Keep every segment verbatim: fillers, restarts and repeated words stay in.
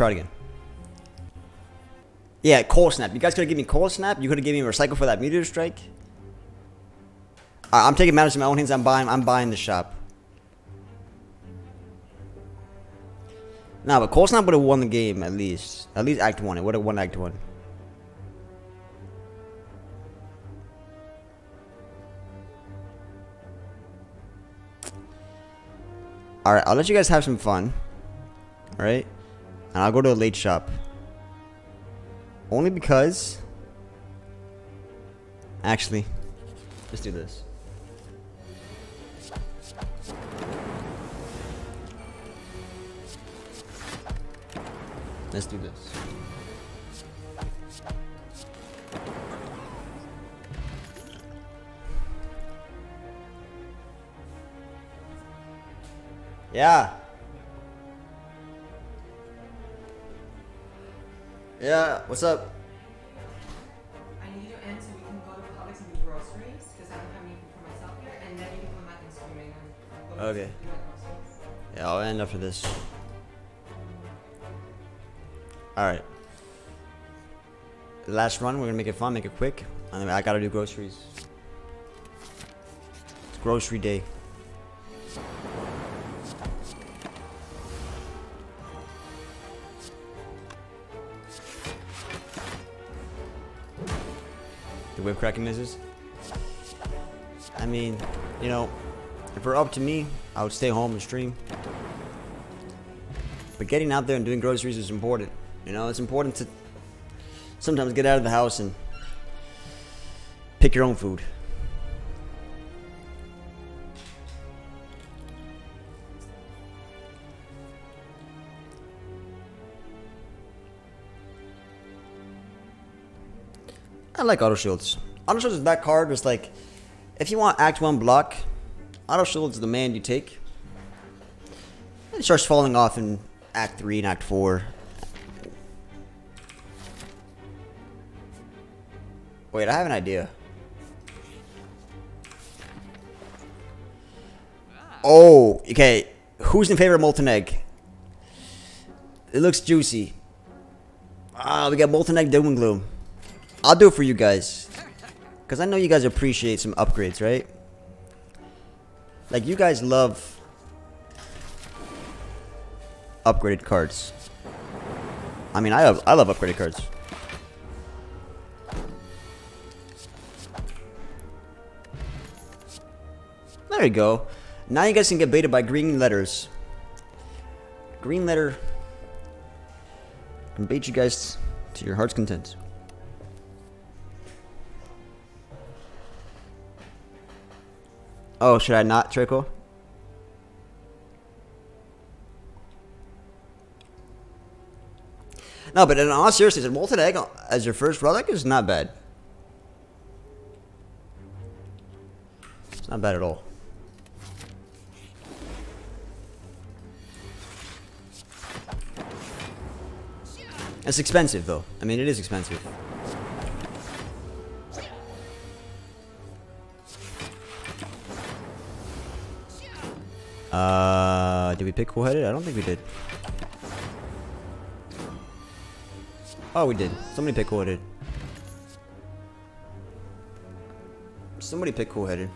Try it again. Yeah, Cold Snap. You guys could have given me Cold Snap. You could have given me Recycle for that Meteor Strike. Right, I'm taking matters in my own hands. I'm buying. I'm buying the shop. Nah, but Cold Snap would have won the game at least. At least Act One. It would have won Act One. All right, I'll let you guys have some fun. All right, and I'll go to a late shop. Only because, actually, let's do this. Let's do this. Yeah. Yeah, what's up? I need you to end so we can go to Publix and do groceries, because I don't have anything for myself here, and then you can come back and stream and okay. Yeah, I'll end after this. Alright. Last run, we're gonna make it fun, make it quick. And then I gotta do groceries. It's grocery day. The whip cracking misses. I mean, you know, if we're up to me, I would stay home and stream. But getting out there and doing groceries is important. You know, it's important to sometimes get out of the house and pick your own food. I like Auto Shields. Auto Shields is that card that's like, if you want Act one block, Auto Shields is the man you take. It starts falling off in Act three and Act four. Wait, I have an idea. Oh, okay. Who's in favor of Molten Egg? It looks juicy. Ah, we got Molten Egg, Doom and Gloom. I'll do it for you guys, because I know you guys appreciate some upgrades, right? Like, you guys love upgraded cards. I mean, I love, I love upgraded cards. There you go. Now you guys can get baited by green letters. Green letter can bait you guys to your heart's content. Oh, should I not trickle? No, but in all seriousness, a Molten Egg as your first relic is not bad. It's not bad at all. It's expensive, though. I mean, it is expensive. Uh, did we pick Cool-Headed? I don't think we did. Oh, we did. Somebody picked Cool-Headed. Somebody picked Cool-Headed.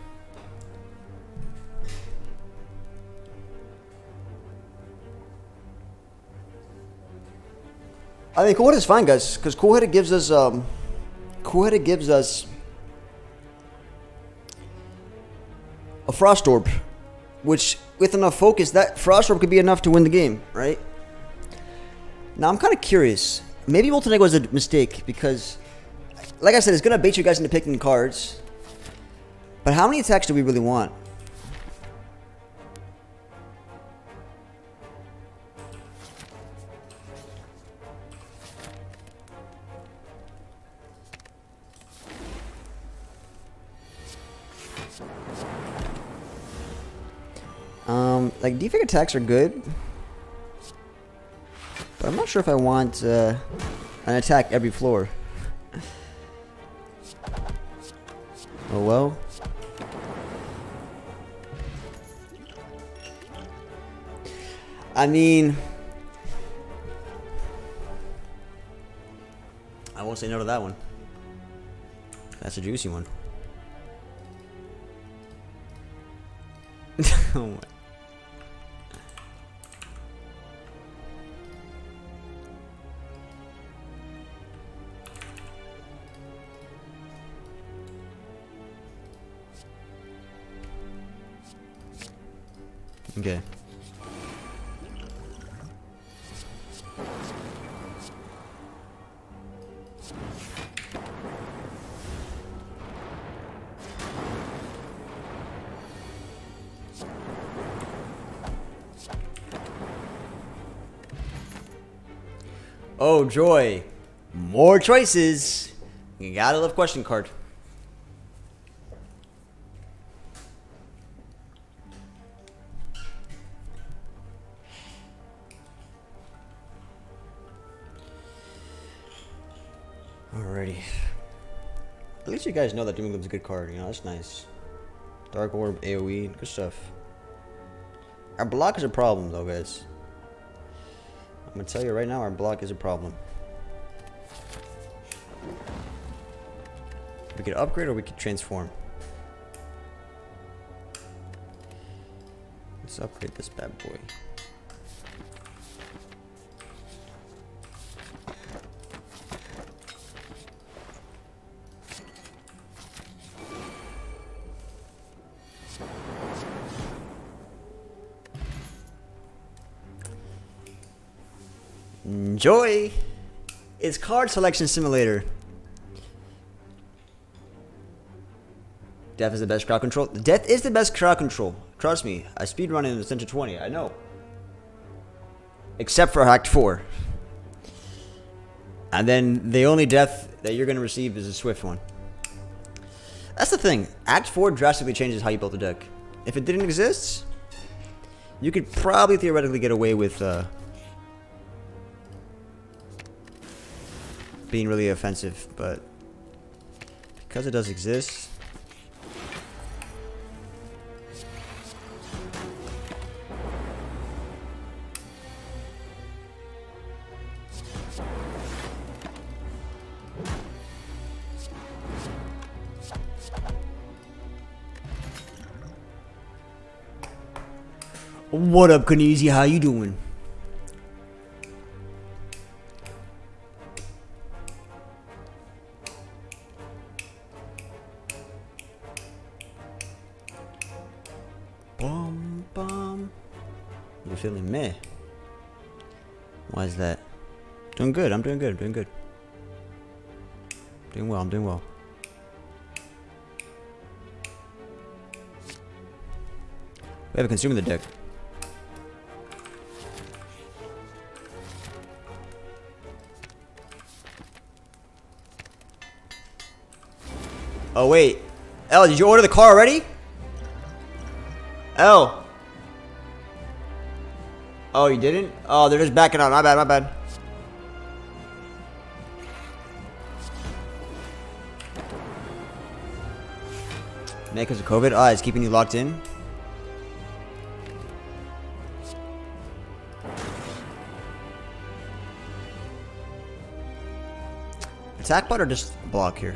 I mean, Cool-Headed is fine, guys, because Cool-Headed gives us, um, Cool-Headed gives us a Frost Orb, which, with enough focus, that Frost Orb could be enough to win the game, right? Now, I'm kind of curious. Maybe Molten Egg was a mistake because, like I said, it's going to bait you guys into picking cards. But how many attacks do we really want? Um, like, defect attacks are good, but I'm not sure if I want, uh, an attack every floor. Oh well. I mean, I won't say no to that one. That's a juicy one. Oh my. Okay. Oh joy, more choices. You gotta love question card. Alrighty. At least you guys know that Doom and Gloom's a good card, you know, that's nice. Dark Orb, AoE, good stuff. Our block is a problem though, guys. I'm gonna tell you right now, our block is a problem. We could upgrade or we could transform. Let's upgrade this bad boy. Enjoy! It's Card Selection Simulator. Death is the best crowd control. Death is the best crowd control. Trust me, I speedrun in Essential twenty, I know. Except for Act four. And then the only death that you're going to receive is a swift one. That's the thing. Act four drastically changes how you build the deck. If it didn't exist, you could probably theoretically get away with... Uh, being really offensive, but because it does exist, what up, Kneezy? How you doing? Feeling meh. Why is that? Doing good. I'm doing good. I'm doing good. Doing well. I'm doing well. We have a consumer in the deck. Oh wait, L, did you order the car already? L. Oh, you didn't? Oh, they're just backing out. My bad, my bad. Meh, because of COVID? Ah, oh, it's keeping you locked in? Attack bot or just block here?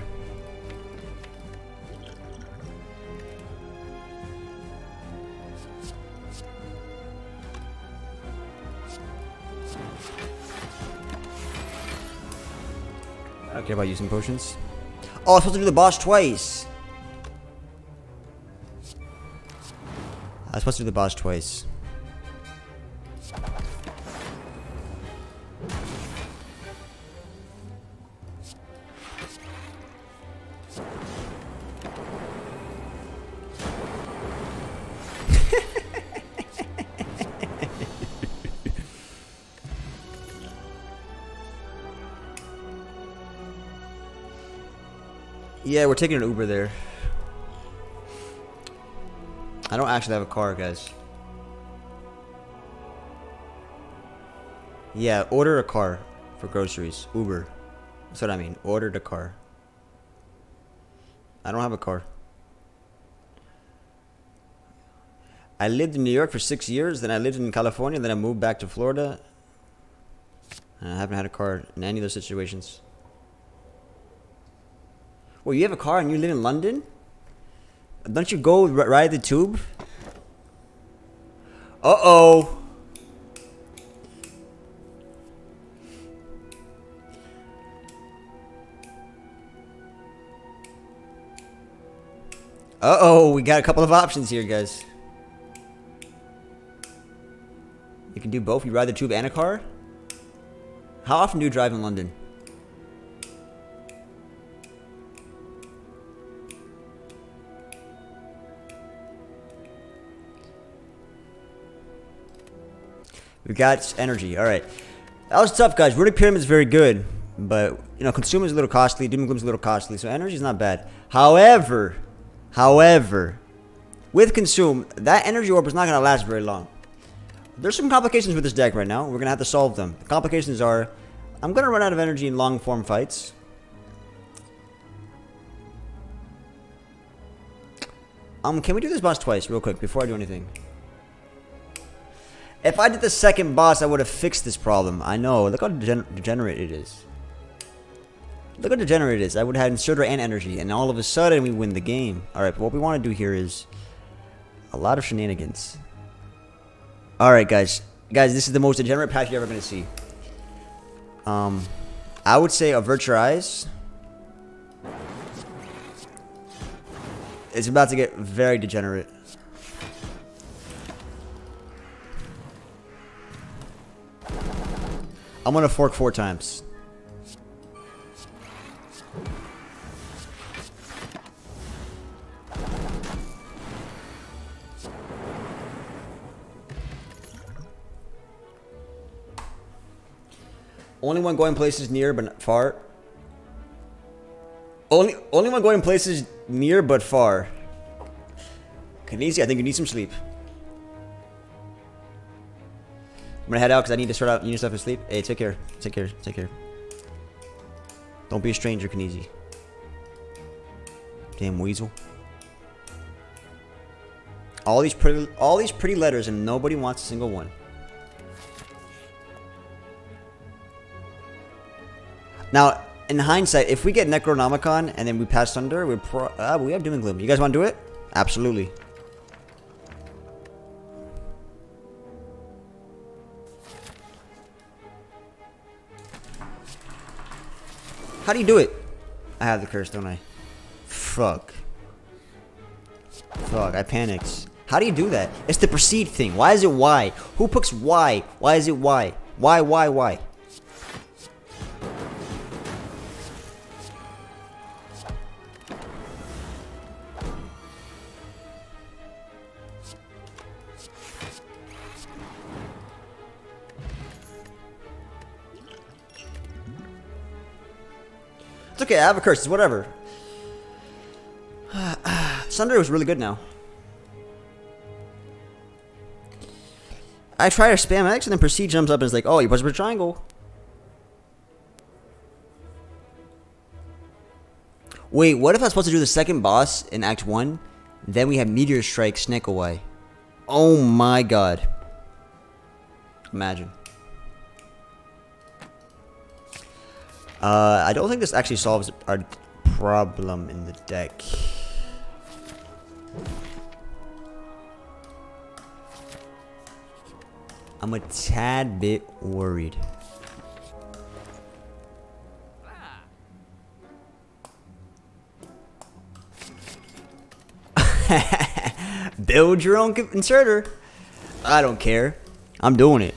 I don't care about using potions. Oh, I was supposed to do the boss twice. I was supposed to do the boss twice. Yeah, we're taking an Uber there. I don't actually have a car, guys. Yeah, order a car for groceries. Uber. That's what I mean. Order the car. I don't have a car. I lived in New York for six years, then I lived in California, then I moved back to Florida. And I haven't had a car in any of those situations. Well, you have a car and you live in London? Don't you go ride the tube? Uh-oh. Uh-oh, we got a couple of options here, guys. You can do both. You ride the tube and a car? How often do you drive in London? We got energy. All right. That was tough, guys. Rudy Pyramid is very good, but, you know, Consumer is a little costly. Doom and Gloom is a little costly, so energy is not bad. However, however, with Consume, that energy orb is not going to last very long. There's some complications with this deck right now. We're going to have to solve them. The complications are, I'm going to run out of energy in long-form fights. Um, can we do this boss twice real quick before I do anything? If I did the second boss, I would have fixed this problem. I know. Look how degen degenerate it is. Look how degenerate it is. I would have had Inserter and energy, and all of a sudden, we win the game. Alright, but what we want to do here is a lot of shenanigans. Alright, guys. Guys, this is the most degenerate patch you're ever going to see. Um, I would say Avert Your Eyes. It's about to get very degenerate. I'm going to fork four times. Only one going places near but far. Only only one going places near but far. Kinesi, I think you need some sleep. I'm gonna head out because I need to sort out new stuff and sleep. Hey, take care. Take care. Take care. Don't be a stranger, Kinesi. Damn weasel. All these pretty all these pretty letters and nobody wants a single one. Now, in hindsight, if we get Necronomicon and then we pass Thunder, we pro uh, we have Doom and Gloom. You guys want to do it? Absolutely. How do you do it? I have the curse, don't I? Fuck. Fuck, I panicked. How do you do that? It's the proceed thing. Why is it why? Who picks why? Why is it why? Why, why, why? Okay, I have a curse. It's whatever. Sunder was really good now. I try to spam X and then Proceed jumps up and is like, oh, you press a triangle. Wait, what if I was supposed to do the second boss in Act one? Then we have Meteor Strike, Snake Away. Oh my god. Imagine. Uh, I don't think this actually solves our problem in the deck. I'm a tad bit worried. Build your own inserter. I don't care. I'm doing it.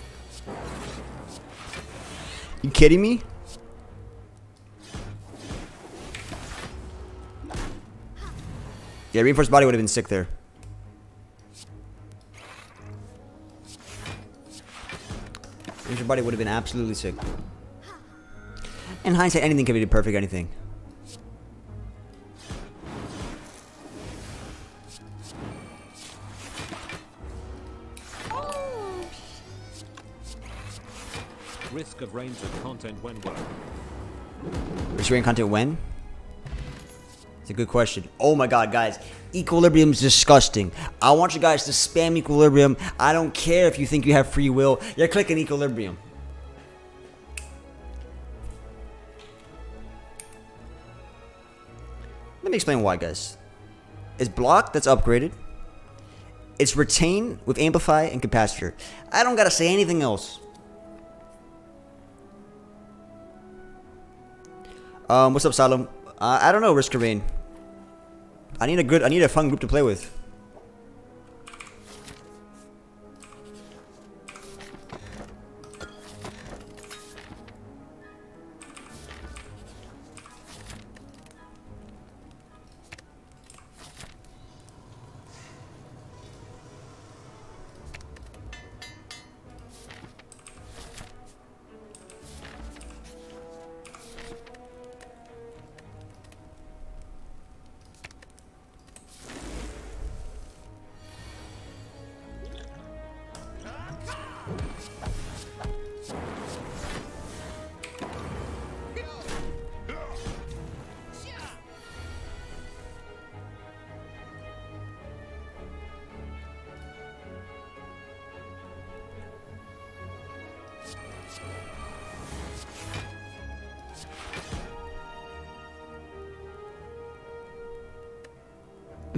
You kidding me? Yeah, Reinforced Body would have been sick there. Reinforced Body would have been absolutely sick. In hindsight, anything can be perfect, anything. Risk of Rain content when what? Risk of Rain content when? It's a good question. Oh my god, guys. Equilibrium is disgusting. I want you guys to spam Equilibrium. I don't care if you think you have free will. You're clicking Equilibrium. Let me explain why, guys. It's block that's upgraded. It's retain with amplify and capacitor. I don't gotta say anything else. Um, what's up, Salem? Uh, I don't know, Risk of Rain. I need a good, I need a fun group to play with.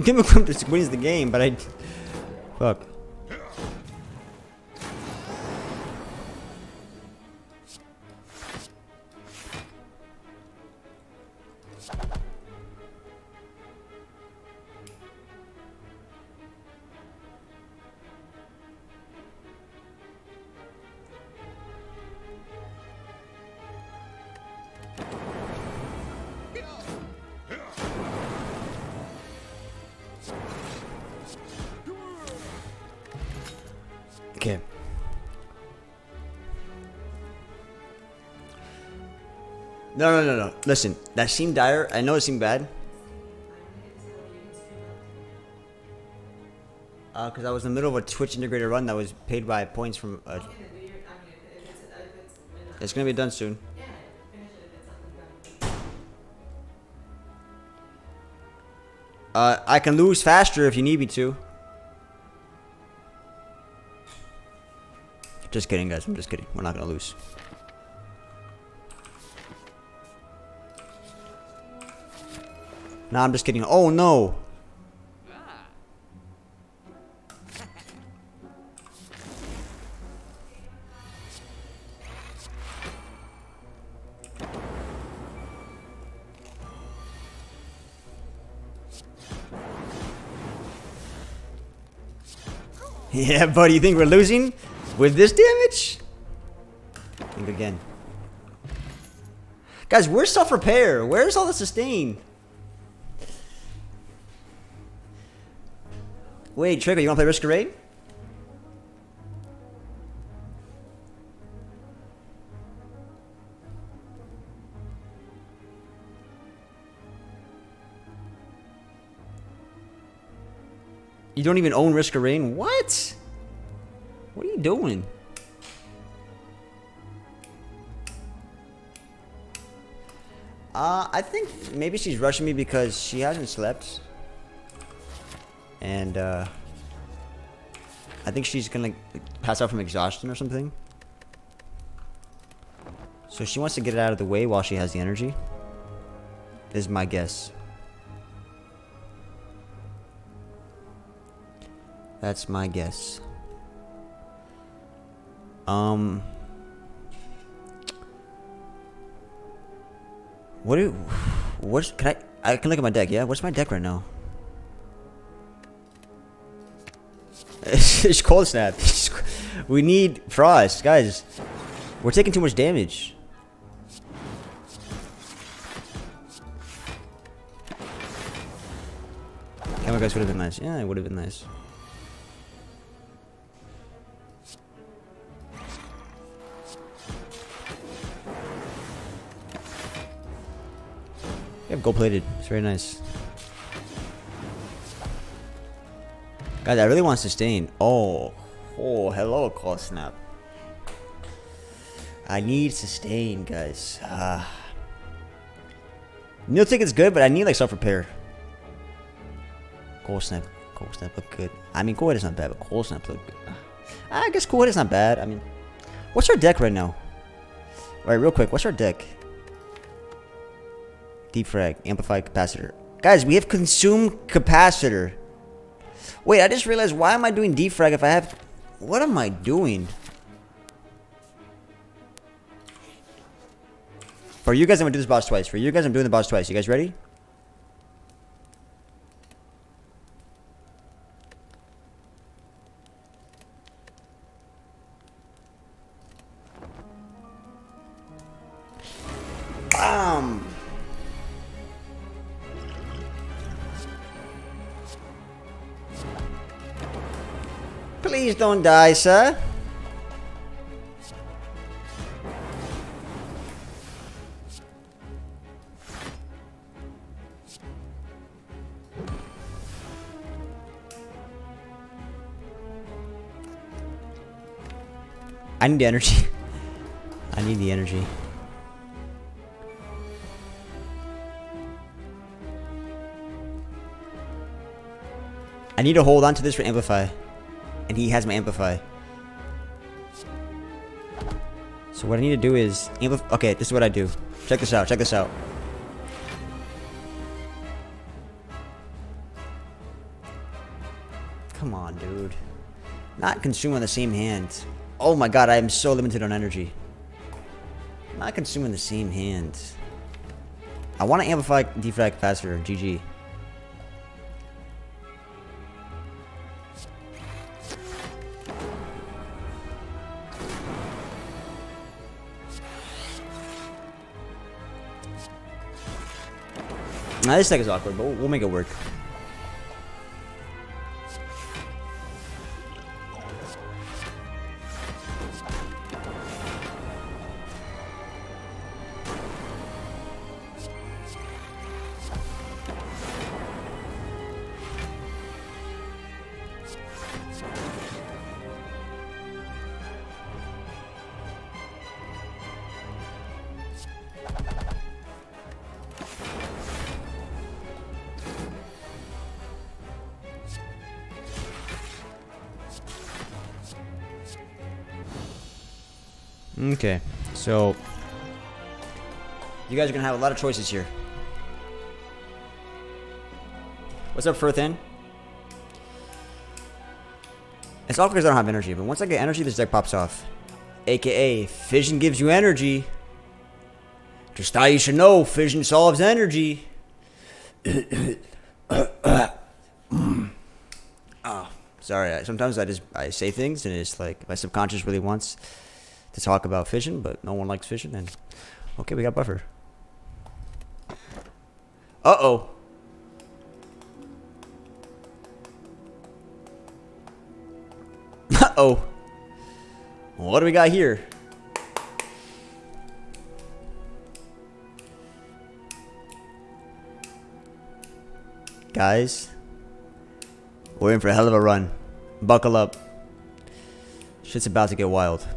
Give him a clump that wins the game, but I... Fuck. No, no, no, no. Listen, that seemed dire. I know it seemed bad. Uh, because I was in the middle of a Twitch integrator run that was paid by points from... Uh, it's going to be done soon. Uh, I can lose faster if you need me to. Just kidding, guys. I'm just kidding. We're not going to lose. Nah, I'm just kidding. Oh no! Yeah, buddy, you think we're losing with this damage? Think again. Guys, where's self-repair? Where's all the sustain? Wait, Trigger, you wanna play Risk of Rain? You don't even own Risk of Rain? What? What are you doing? Uh, I think maybe she's rushing me because she hasn't slept. And, uh, I think she's gonna pass out from exhaustion or something. So she wants to get it out of the way while she has the energy. Is my guess. That's my guess. Um. What do, what's, can I, I can look at my deck, yeah? What's my deck right now? It's cold snap. We need frost, guys. We're taking too much damage. Camera guys would have been nice. Yeah, it would have been nice. We have gold plated. It's very nice. Guys, I really want sustain. Oh, oh, hello, Cold Snap. I need sustain, guys. Uh, Neil ticket's good, but I need like self repair. Cold Snap, Cold Snap look good. I mean, Cool Headed is not bad, but Cold Snap look good. I guess Cool Headed is not bad. I mean, what's our deck right now? All right, real quick, what's our deck? Defrag, amplified capacitor. Guys, we have Consumed Capacitor. Wait, I just realized, why am I doing Defrag if I have... What am I doing? For you guys, I'm gonna do this boss twice. For you guys, I'm doing the boss twice. You guys ready? Bam! Please don't die, sir. I need the energy. I need the energy. I need to hold on to this for Amplify. And he has my Amplify. So what I need to do is... Amplify. Okay, this is what I do. Check this out, check this out. Come on, dude. Not consume on the same hand. Oh my god, I am so limited on energy. Not consuming the same hand. I want to amplify Defrag faster. G G. Now this deck is awkward, but we'll make it work. Okay, so you guys are gonna have a lot of choices here. What's up, Firthin? It's all because I don't have energy, but once I get energy, this deck pops off. A K A Fission gives you energy. Just how you should know, Fission solves energy. Oh, sorry. Sometimes I just I say things and it's like my subconscious really wants to talk about Fission, but no one likes Fission, and okay, we got buffer. Uh-oh. Uh-oh. What do we got here? Guys, we're in for a hell of a run. Buckle up. Shit's about to get wild.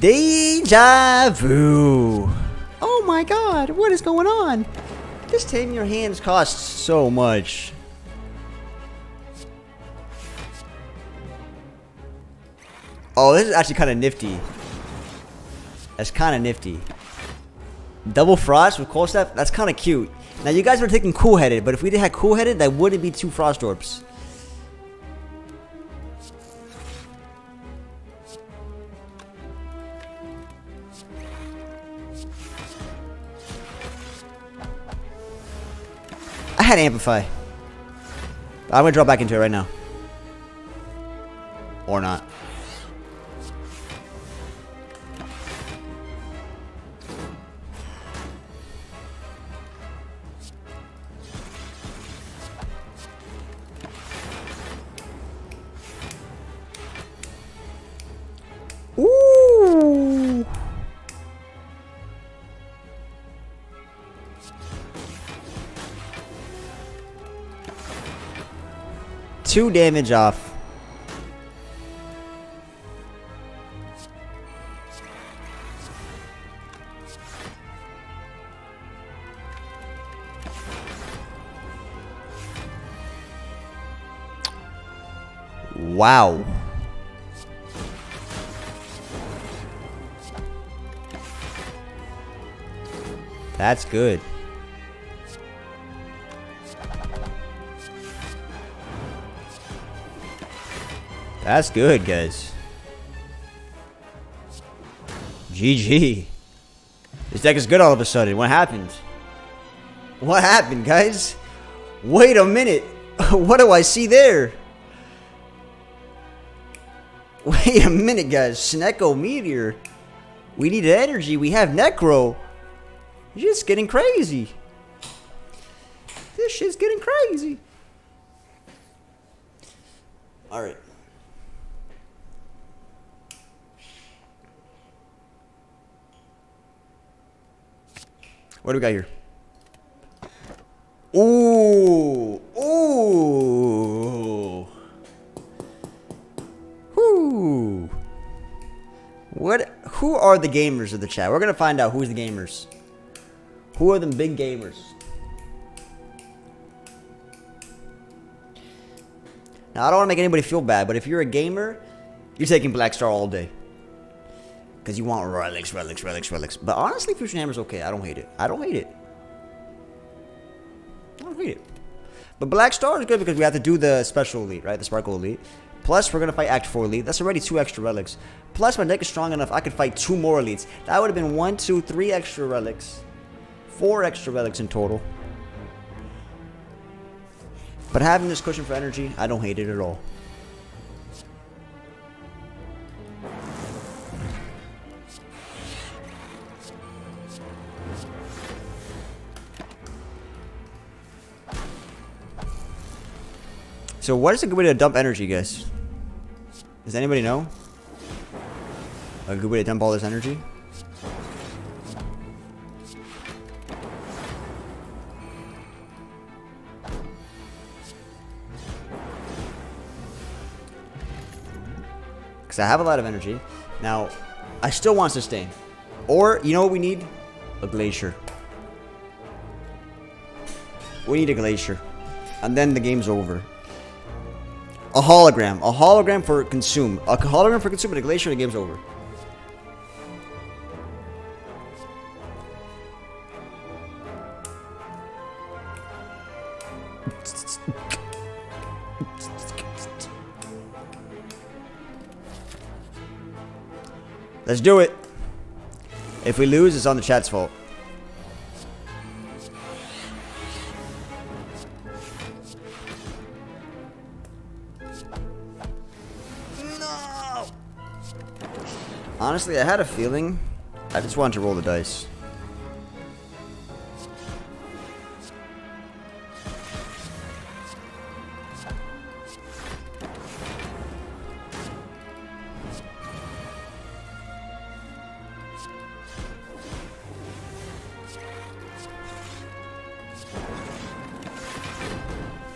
Deja vu. Oh my god, what is going on? This time your hands cost so much. Oh, this is actually kind of nifty. That's kind of nifty. Double Frost with Cold Staff, that's kind of cute. Now you guys were taking Cool-Headed, but if we did have Cool-Headed, that wouldn't be two Frost Orbs. I had Amplify. I'm gonna drop back into it right now. Or not. Ooh. Two damage off. Wow. That's good. That's good, guys. G G. This deck is good all of a sudden. What happened? What happened, guys? Wait a minute. What do I see there? Wait a minute, guys. Snecko Meteor. We need energy. We have Necro. Just getting crazy. This shit's getting crazy. Alright. What do we got here? Ooh. Ooh. Whoo. What? Who are the gamers of the chat? We're going to find out who's the gamers. Who are them big gamers? Now, I don't want to make anybody feel bad, but if you're a gamer, you're taking Blackstar all day. Because you want relics, relics, relics, relics. But honestly, Fusion Hammer's okay. I don't hate it. I don't hate it. I don't hate it. But Blackstar is good because we have to do the Special Elite, right? The Sparkle Elite. Plus, we're going to fight Act four Elite. That's already two extra relics. Plus, my deck is strong enough, I could fight two more Elites. That would have been one, two, three extra relics. Four extra relics in total. But having this cushion for energy, I don't hate it at all. So what is a good way to dump energy, guys? Does anybody know? A good way to dump all this energy? I have a lot of energy. Now, I still want sustain. Or, you know what we need? A glacier. We need a glacier. And then the game's over. A hologram. A hologram for consume. A hologram for consume, but a glacier, the game's over. Let's do it. If we lose, it's on the chat's fault. No! Honestly, I had a feeling. I just wanted to roll the dice.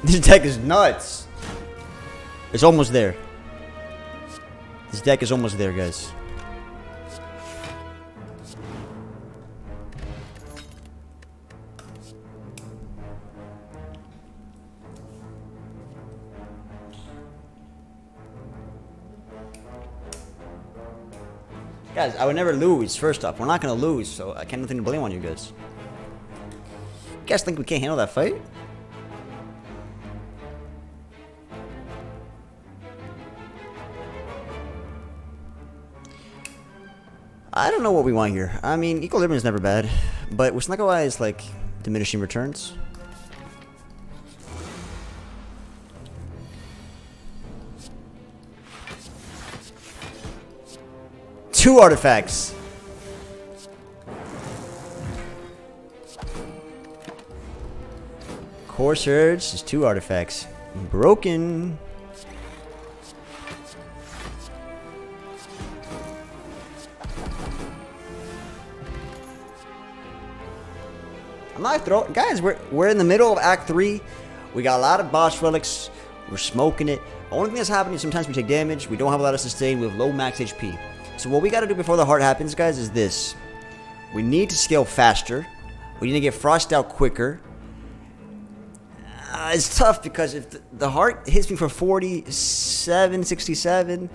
This deck is nuts. It's almost there. This deck is almost there, guys. Guys, I would never lose, first off. We're not going to lose, so I can't nothing to blame on you guys. You guys think we can't handle that fight? I don't know what we want here. I mean, Equilibrium is never bad, but with Snecko Eye is like diminishing returns. Two artifacts. Core Surge is two artifacts. Broken. I'm not throwing, guys. We're we're in the middle of Act three. We got a lot of boss relics. We're smoking it. The only thing that's happening is sometimes we take damage. We don't have a lot of sustain. We have low max H P. So what we got to do before the heart happens, guys, is this: we need to scale faster. We need to get Frost out quicker. uh, it's tough because if the, the heart hits me for forty-seven, sixty-seven,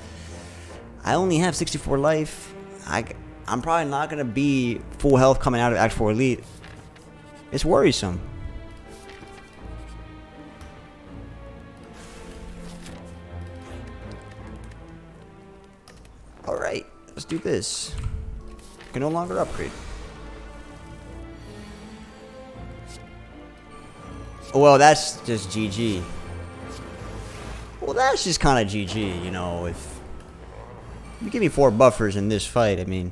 I only have sixty-four life. I, I'm probably not going to be full health coming out of Act four Elite. It's worrisome. Alright, let's do this. I can no longer upgrade. Well, that's just G G. Well, that's just kind of G G, you know, if you give me four buffers in this fight, I mean.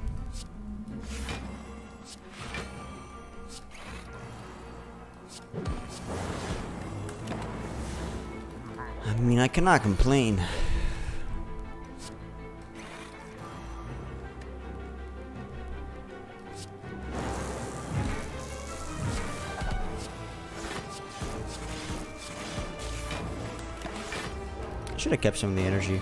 I mean, I cannot complain. Should have kept some of the energy.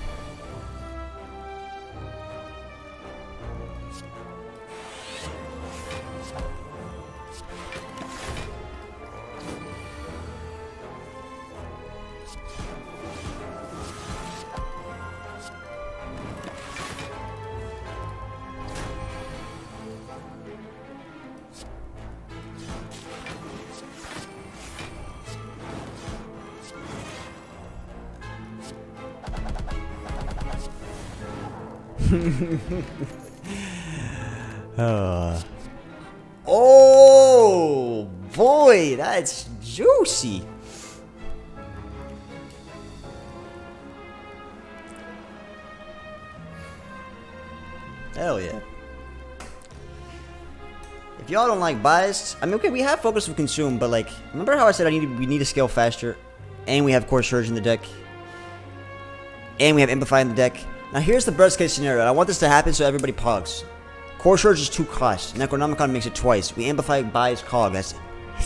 uh. Oh boy, that's juicy. Hell yeah. If y'all don't like Biased, I mean, okay, we have Focus of Consume, but like, remember how I said I need to, we need to scale faster, and we have Core Surge in the deck, and we have Amplify in the deck. Now here's the best case scenario, and I want this to happen so everybody pogs. Core Surge is two cost, Necronomicon makes it twice, we amplify Biased cog, that's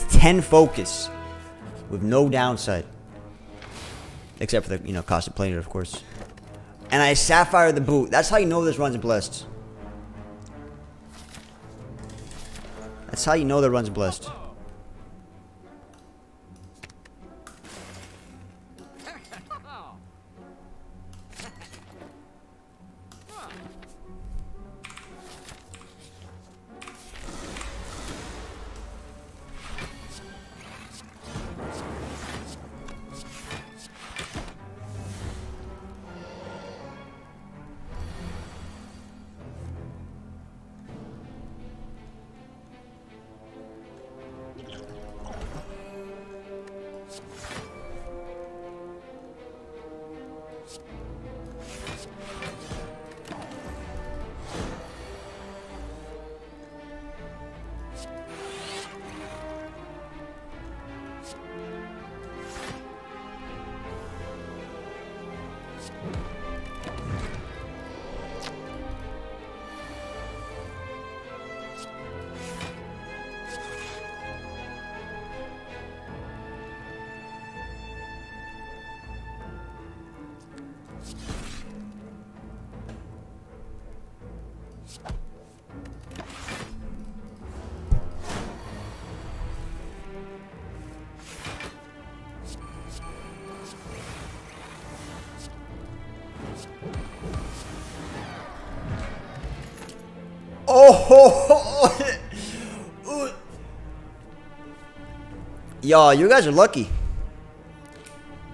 ten focus, with no downside. Except for the, you know, cost of playing it, of course. And I Sapphire the boot, that's how you know this run's blessed. That's how you know the run's blessed. Y'all, you guys are lucky.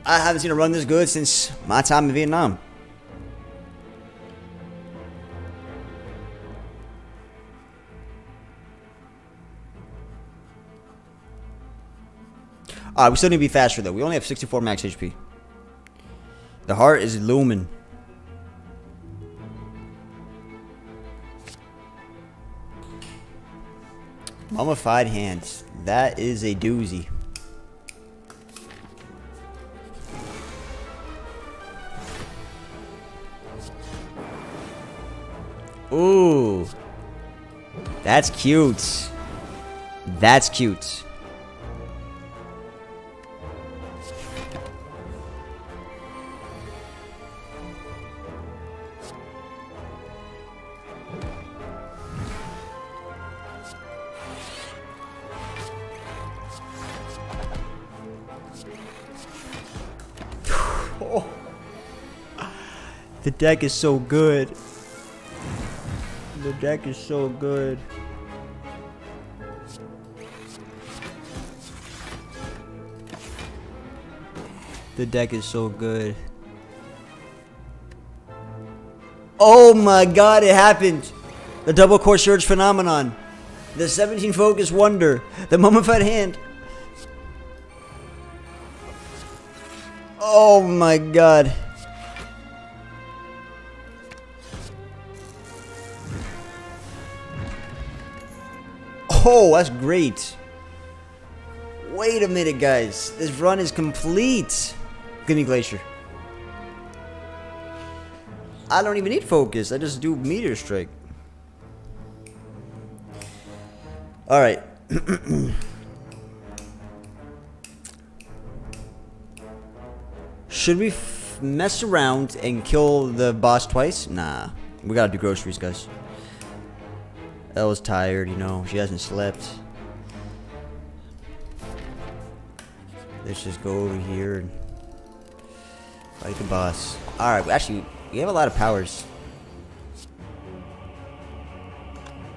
I haven't seen a run this good since my time in Vietnam. Alright, we still need to be faster though. We only have sixty-four max H P. The heart is looming. Mummified hands. That is a doozy. Ooh, that's cute. That's cute. Oh. The deck is so good. The deck is so good. The deck is so good. Oh my god, it happened! The double Core Surge phenomenon. The seventeen Focus Wonder. The Mummified Hand. Oh my god. Oh, that's great. Wait a minute, guys. This run is complete. Give me Glacier. I don't even need focus. I just do Meteor Strike. Alright. Should we f mess around and kill the boss twice? Nah. We gotta do groceries, guys. Ella's tired, you know. She hasn't slept. Let's just go over here and fight the boss. Alright, actually, we have a lot of powers.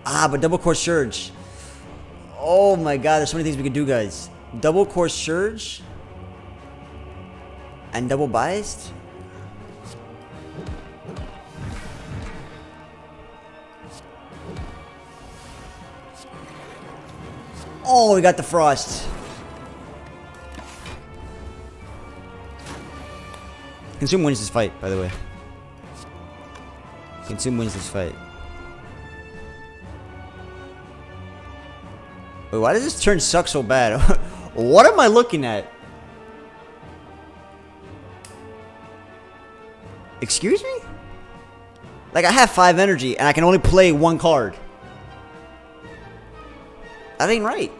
Ah, but double Core Surge. Oh my god, there's so many things we can do, guys. Double Core Surge. And double Biased. Oh, we got the Frost. Consume wins this fight, by the way. Consume wins this fight. Wait, why does this turn suck so bad? What am I looking at? Excuse me? Like, I have five energy, and I can only play one card. That ain't right.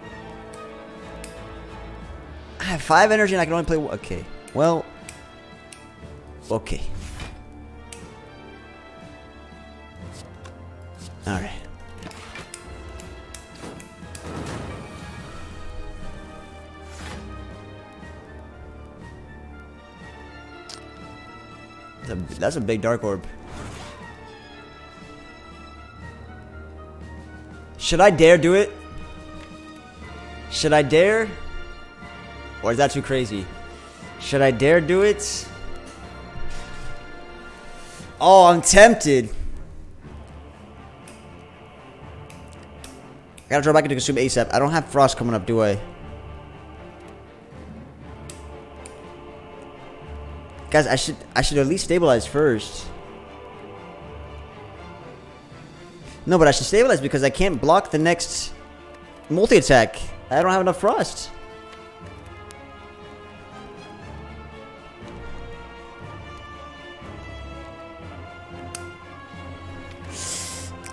I have five energy, and I can only play one. Okay. Well... Okay. Alright. That's, that's a big Dark Orb. Should I dare do it? Should I dare? Or is that too crazy? Should I dare do it? Oh, I'm tempted. I gotta draw back into Consume ASAP. I don't have Frost coming up, do I? Guys, I should I should at least stabilize first. No, but I should stabilize because I can't block the next multi-attack. I don't have enough Frost.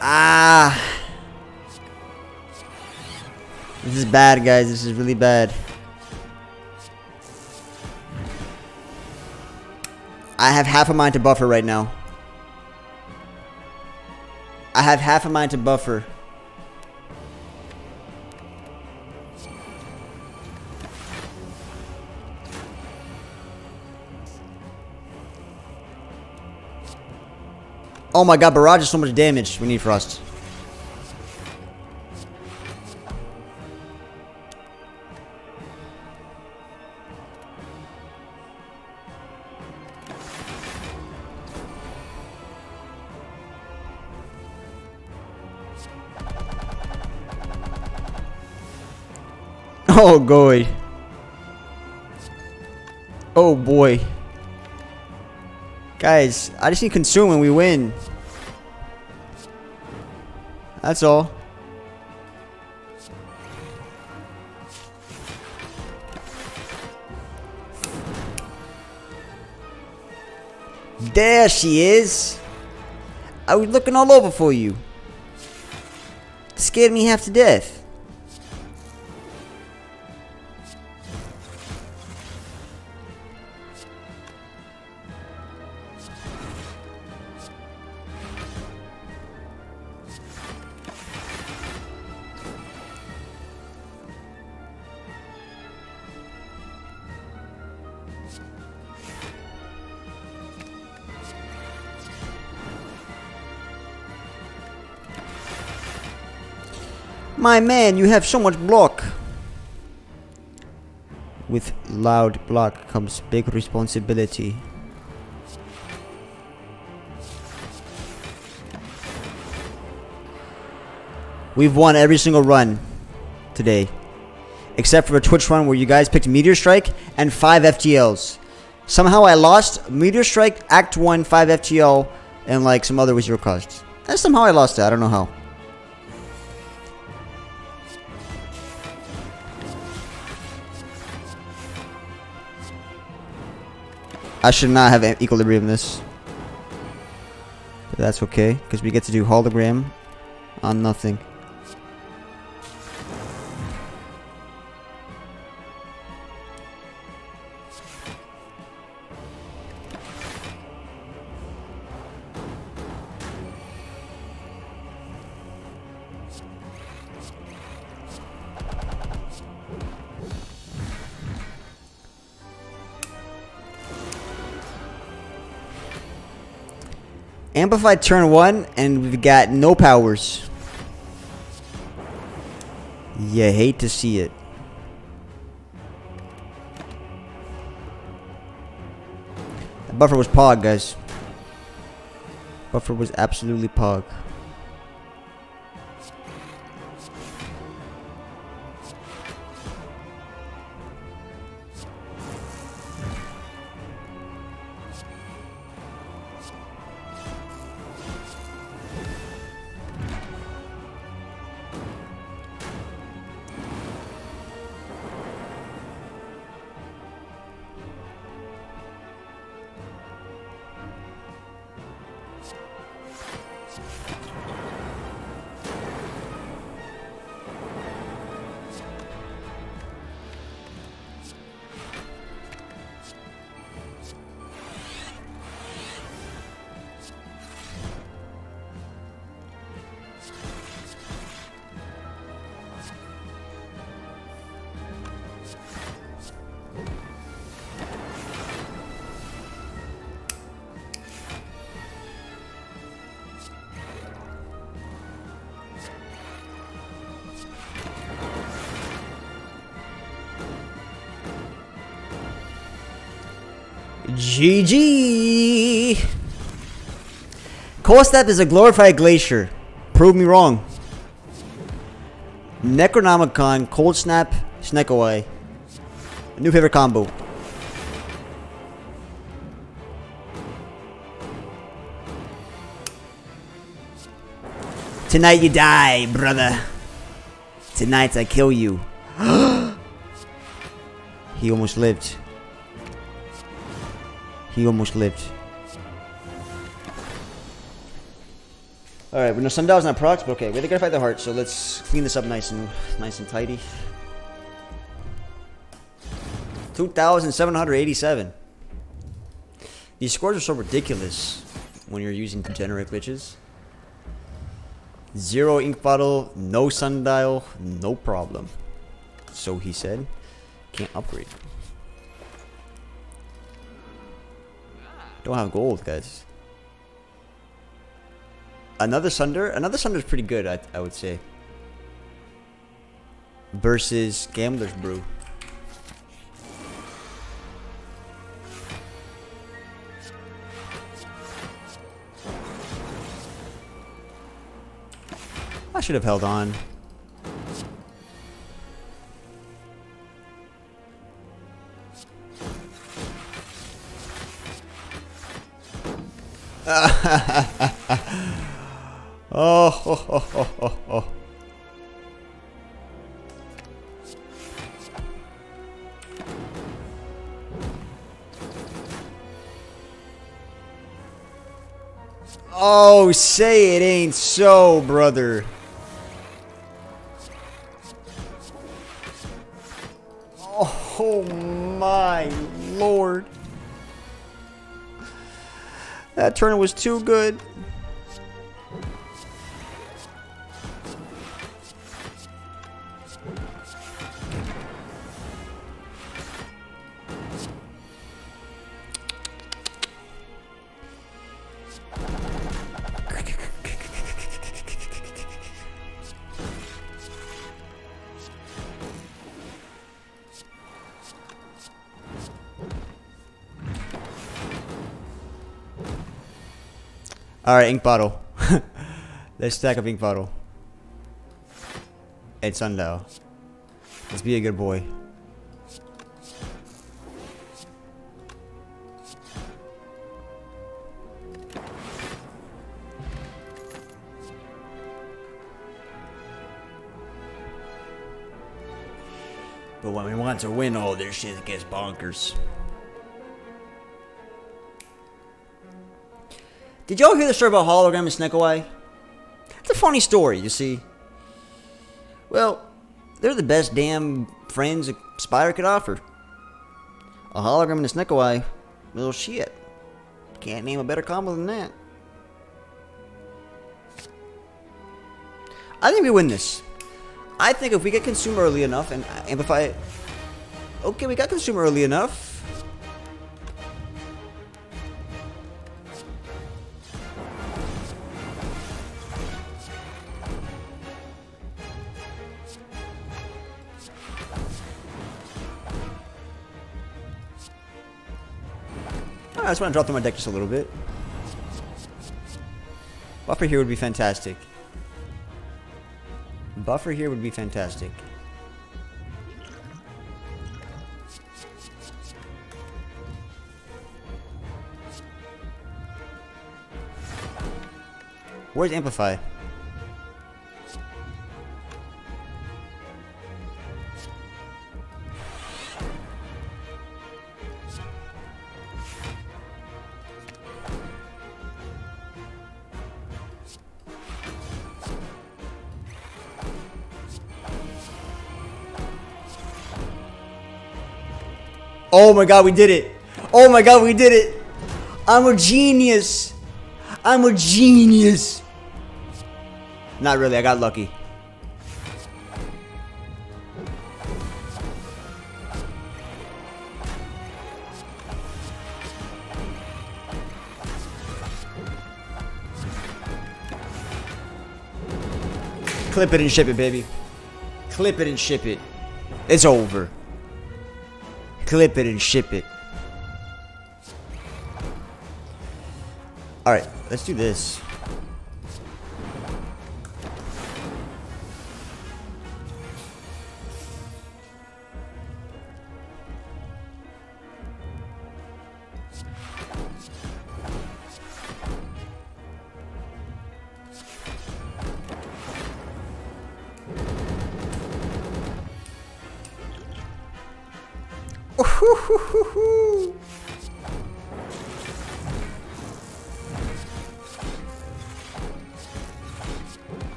Ah, this is bad, guys. This is really bad. I have half a mind to buffer right now. I have half a mind to buffer. Oh my god, barrage is so much damage. We need Frost. Oh, God. Oh, boy. Guys, I just need consume and we win. That's all. There she is. I was looking all over for you. Scared me half to death. My man, you have so much block. With loud block comes big responsibility. We've won every single run today. Except for a Twitch run where you guys picked Meteor Strike and five F T Ls. Somehow I lost Meteor Strike, Act one, five F T L, and like some other was your cost. And somehow I lost that, I don't know how. I should not have Equilibrium this. But that's okay, because we get to do Hologram on nothing. Amplified turn one, and we've got no powers. You hate to see it. The buffer was pog, guys. Buffer was absolutely pog. G G! Cold Staff is a glorified Glacier. Prove me wrong. Necronomicon, Cold Snap, Snake Away. New favorite combo. Tonight you die, brother. Tonight I kill you. He almost lived. He almost lived. Alright, we know Sundial's not procs, but okay, we gotta fight the heart, so let's clean this up nice and nice and tidy. two thousand seven hundred eighty-seven. These scores are so ridiculous when you're using degenerate glitches. Zero ink bottle, no Sundial, no problem. So he said. Can't upgrade. Don't have gold, guys. Another Sunder? Another Sunder is pretty good, I, I would say. Versus Gambler's Brew. I should have held on. oh, ho, ho, ho, ho, ho. Oh, say it ain't so, brother. Oh my lord. That turn was too good. Alright, Ink Bottle. Let's stack up Ink Bottle. And Sundial. Let's be a good boy. But when we want to win all this shit, it gets bonkers. Did y'all hear the story about Hologram and Snake Away? It's a funny story, you see. Well, they're the best damn friends a spider could offer. A hologram and a Snake Away, little shit. Can't name a better combo than that. I think we win this. I think if we get consumed early enough and amplify it. Okay, we got consumed early enough. I just want to drop through my deck just a little bit. Buffer here would be fantastic. Buffer here would be fantastic. Where's Amplify? Oh my god, we did it. Oh my god, we did it. I'm a genius. I'm a genius. Not really, I got lucky. Clip it and ship it, baby. Clip it and ship it. It's over. Clip it and ship it. Alright, let's do this.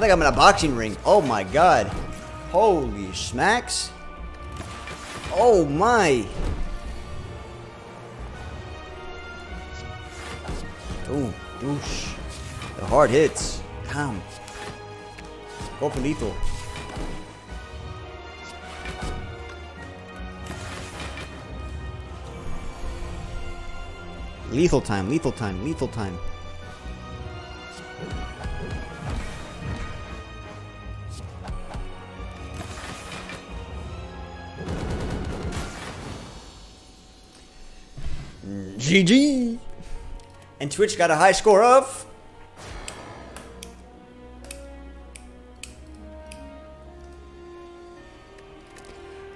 Like I'm in a boxing ring. Oh my god. Holy smacks. Oh my. Ooh, douche. The hard hits. Damn. Go for lethal. Lethal time, lethal time, lethal time. G G! And Twitch got a high score of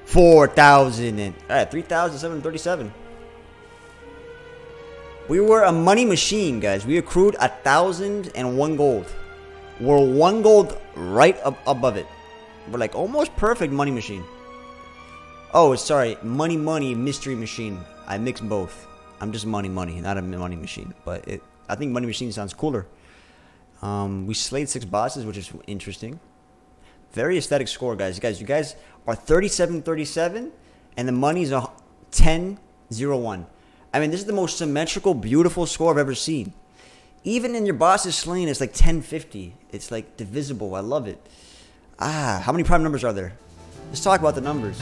four thousand and uh, three thousand seven hundred thirty-seven. We were a money machine, guys. We accrued a thousand and one gold. We're one gold right up above it. We're like almost perfect money machine. Oh, sorry. Money, money, mystery machine. I mixed both. I'm just money, money, not a money machine. But it, I think money machine sounds cooler. Um, we slayed six bosses, which is interesting. Very aesthetic score, guys. You guys, you guys are thirty-seven thirty-seven, and the money's a ten zero one. I mean, this is the most symmetrical, beautiful score I've ever seen. Even in your bosses slain, it's like ten fifty. It's like divisible. I love it. Ah, how many prime numbers are there? Let's talk about the numbers.